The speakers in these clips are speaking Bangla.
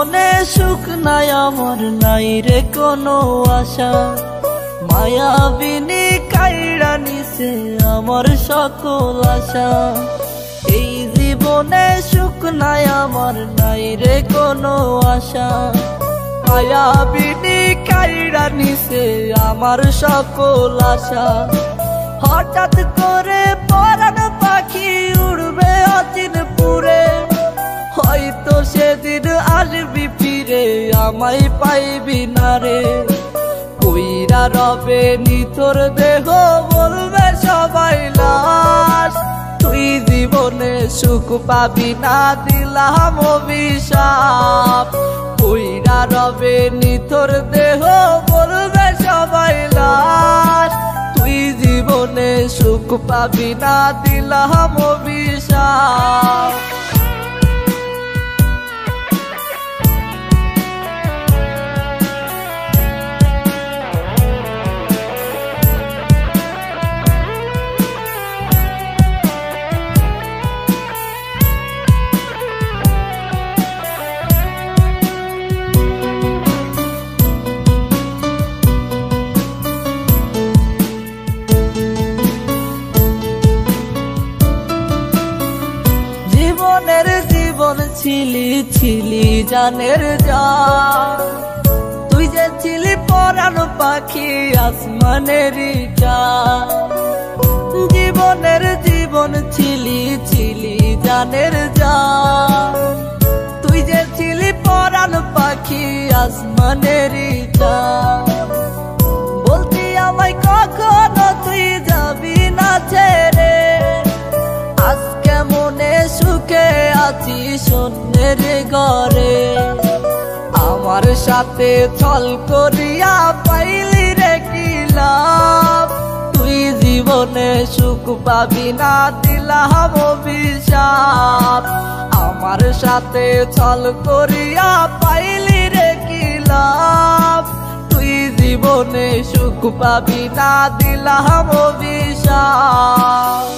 মনে সুখ নাই আমার নাই রে কোনো আশা মায়াবিনী কাইড়া নিছে আমার সকল আশা এই জীবনে সুখ নাই আমার নাই রে কোনো আশা মায়াবিনী কাইড়া নিছে আমার সকল আশা হঠাৎ করে পরাণ পাখি উড়বে অচিন পুরে হয়তো সেদিন আসবি ফিরে আমায় পাইবি না রে কইরা রবে নিথর দেহ বলবে সবাই লাশ তুই জীবনে সুখ পাবি না দিলাম অভিশাপ কইরা রবে নিথর দেহ বলবে সবাই লাশ তুই জীবনে সুখ পাবি না দিলাম অভিশাপ ছিলি ছিলি জানের জান তুই যে ছিলি পরাণ পাখি আসমানেরই চাঁদ জীবনের জীবন ছিলি ছিলি জানের জান তুই যে ছিলি পরাণ পাখি আসমানেরই চাঁদ বলতি আমায় কখনো তুই যাবি না ছেড়ে আজকে মনে সুখে আছি শূন্যের ঘরে আমার সাথে ছল করিয়া পাইলি রে কি লাভ তুই জীবনে সুখ পাবি না দিলাম অভিশাপ আমার সাথে ছল করিয়া পাইলি রে কি লাভ তুই জীবনে সুখ পাবি না দিলাম অভিশাপ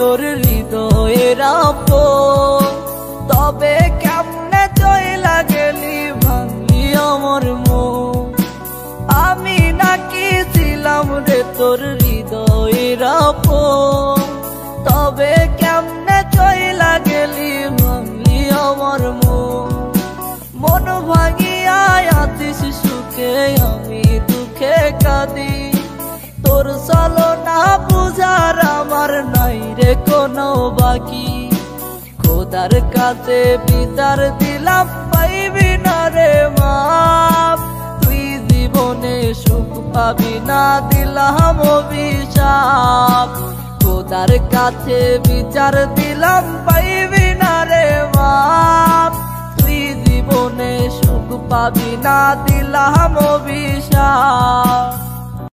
তোর হৃদয়ের আপন তবে কেমনে চইলা গেলি ভাঙলি আমার মন আমি নাকি ছিলাম রে তোর হৃদয়ের আপন তবে কেমনে চইলা গেলি ভাঙলি আমার মন মন ভাঙিয়া আছিস সুখে আমি দুঃখে কাঁদি তোর চলনা বুঝার আমার নাই রে কোনো বাকি খোদার কাছে বিচার দিলাম পাইবি না রে মাপ তুই জীবনে সুখ পাবি না দিলাম অভিশাপ খোদার কাছে বিচার দিলাম পাইবি না রে মাপ তুই জীবনে সুখ পাবি না দিলাম অভিশাপ।